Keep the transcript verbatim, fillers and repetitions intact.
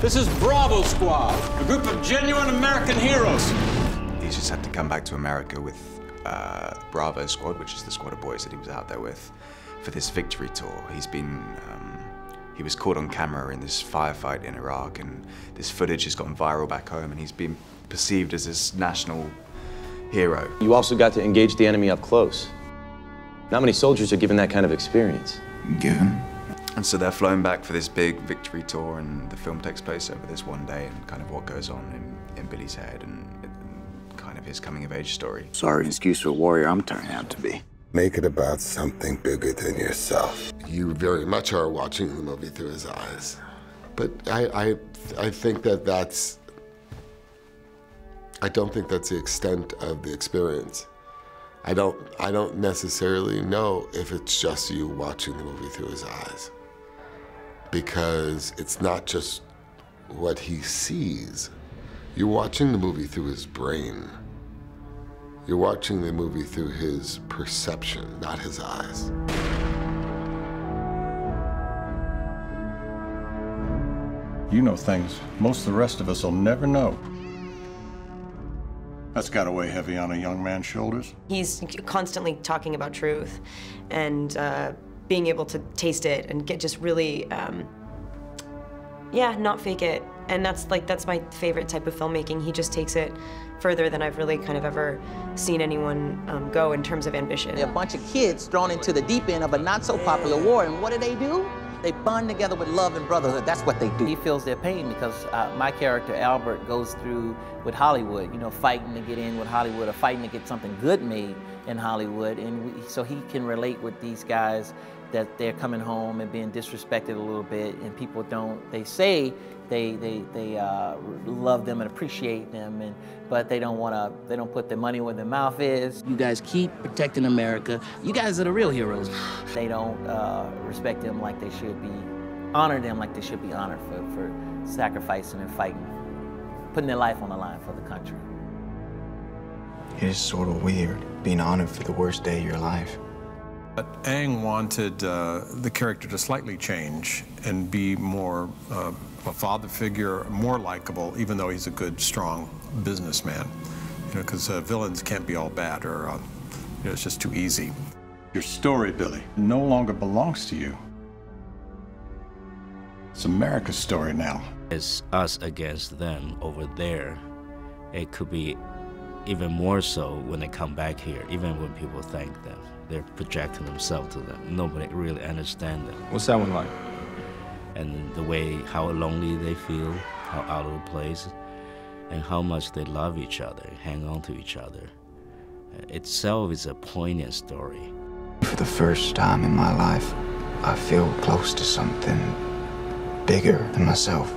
This is Bravo Squad, a group of genuine American heroes. He just had to come back to America with uh, Bravo Squad, which is the squad of boys that he was out there with, for this victory tour. He's been, um, he was caught on camera in this firefight in Iraq, and this footage has gone viral back home, and he's been perceived as this national hero. You also got to engage the enemy up close. Not many soldiers are given that kind of experience. Given. And so they're flown back for this big victory tour, and the film takes place over this one day, and kind of what goes on in, in Billy's head, and, and kind of his coming-of-age story. Sorry, excuse for a warrior I'm turning out to be. Make it about something bigger than yourself. You very much are watching the movie through his eyes. But I, I, I think that that's... I don't think that's the extent of the experience. I don't, I don't necessarily know if it's just you watching the movie through his eyes, because it's not just what he sees. You're watching the movie through his brain. You're watching the movie through his perception, not his eyes. You know things most of the rest of us will never know. That's got to weigh heavy on a young man's shoulders. He's constantly talking about truth and uh, being able to taste it and get just really, um, yeah, not fake it. And that's like, that's my favorite type of filmmaking. He just takes it further than I've really kind of ever seen anyone um, go in terms of ambition. A bunch of kids thrown into the deep end of a not so popular war, and what do they do? They bond together with love and brotherhood. That's what they do. He feels their pain because uh, my character, Albert, goes through with Hollywood, you know, fighting to get in with Hollywood or fighting to get something good made in Hollywood. And we, so he can relate with these guys that they're coming home and being disrespected a little bit, and people don't, they say they, they, they uh, love them and appreciate them, and, but they don't want to, they don't put their money where their mouth is. You guys keep protecting America. You guys are the real heroes. They don't uh, respect them like they should be, honor them like they should be honored for, for sacrificing and fighting, putting their life on the line for the country. It is sort of weird being honored for the worst day of your life. But Ang wanted uh, the character to slightly change and be more uh, a father figure, more likable, even though he's a good, strong businessman. You know, because uh, villains can't be all bad, or uh, you know, it's just too easy. Your story, Billy, no longer belongs to you. It's America's story now. It's us against them over there. It could be even more so when they come back here, even when people thank them. They're projecting themselves to them. Nobody really understands them. What's that one like? And the way, how lonely they feel, how out of the place, and how much they love each other, hang on to each other. Itself is a poignant story. For the first time in my life, I feel close to something bigger than myself.